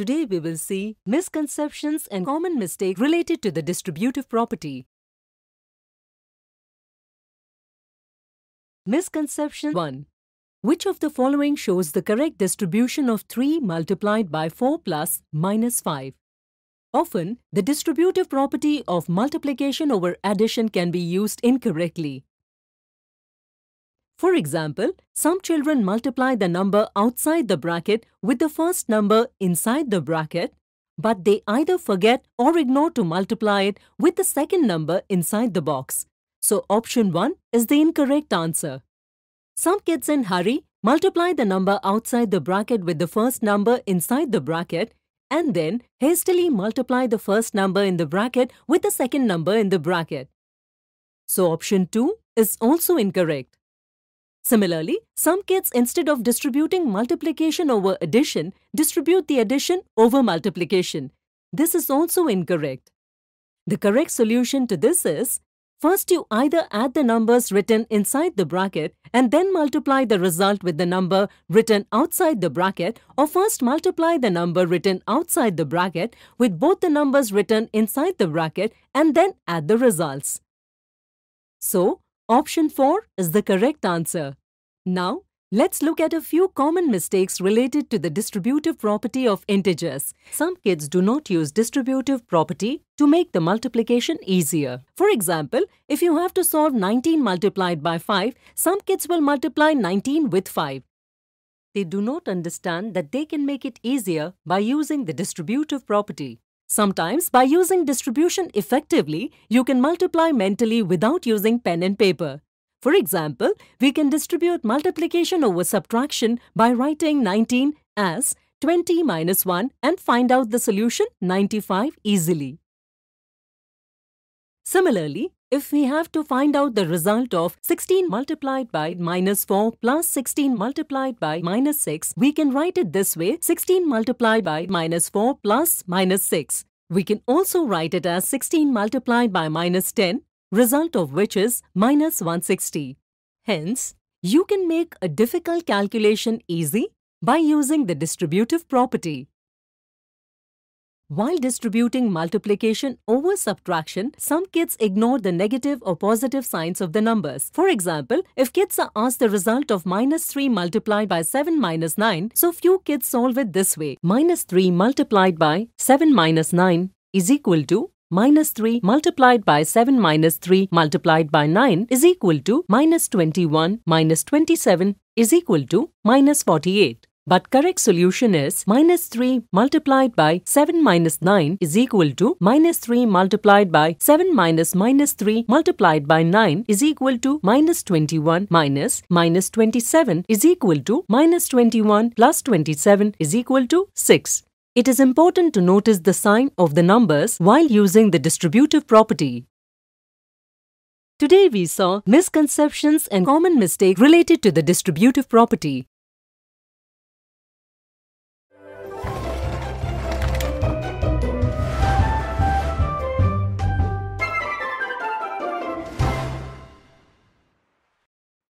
Today we will see misconceptions and common mistakes related to the distributive property. Misconception 1. Which of the following shows the correct distribution of 3 multiplied by 4 plus minus 5? Often, the distributive property of multiplication over addition can be used incorrectly. For example, some children multiply the number outside the bracket with the first number inside the bracket, but they either forget or ignore to multiply it with the second number inside the box. So option 1 is the incorrect answer. Some kids in hurry multiply the number outside the bracket with the first number inside the bracket and then hastily multiply the first number in the bracket with the second number in the bracket. So option 2 is also incorrect. Similarly, some kids, instead of distributing multiplication over addition, distribute the addition over multiplication. This is also incorrect. The correct solution to this is, first you either add the numbers written inside the bracket and then multiply the result with the number written outside the bracket, or first multiply the number written outside the bracket with both the numbers written inside the bracket and then add the results. So, option 4 is the correct answer. Now, let's look at a few common mistakes related to the distributive property of integers. Some kids do not use distributive property to make the multiplication easier. For example, if you have to solve 19 multiplied by 5, some kids will multiply 19 with 5. They do not understand that they can make it easier by using the distributive property. Sometimes, by using distribution effectively, you can multiply mentally without using pen and paper. For example, we can distribute multiplication over subtraction by writing 19 as 20 minus 1 and find out the solution 95 easily. Similarly, if we have to find out the result of 16 multiplied by minus 4 plus 16 multiplied by minus 6, we can write it this way: 16 multiplied by minus 4 plus minus 6. We can also write it as 16 multiplied by minus 10, result of which is minus 160. Hence, you can make a difficult calculation easy by using the distributive property. While distributing multiplication over subtraction, some kids ignore the negative or positive signs of the numbers. For example, if kids are asked the result of minus 3 multiplied by 7 minus 9, so few kids solve it this way: minus 3 multiplied by 7 minus 9 is equal to minus 3 multiplied by 7 minus 3 multiplied by 9 is equal to minus 21 minus 27 is equal to minus 48. But correct solution is minus 3 multiplied by 7 minus 9 is equal to minus 3 multiplied by 7 minus minus 3 multiplied by 9 is equal to minus 21 minus minus 27 is equal to minus 21 plus 27 is equal to 6. It is important to notice the sign of the numbers while using the distributive property. Today we saw misconceptions and common mistakes related to the distributive property.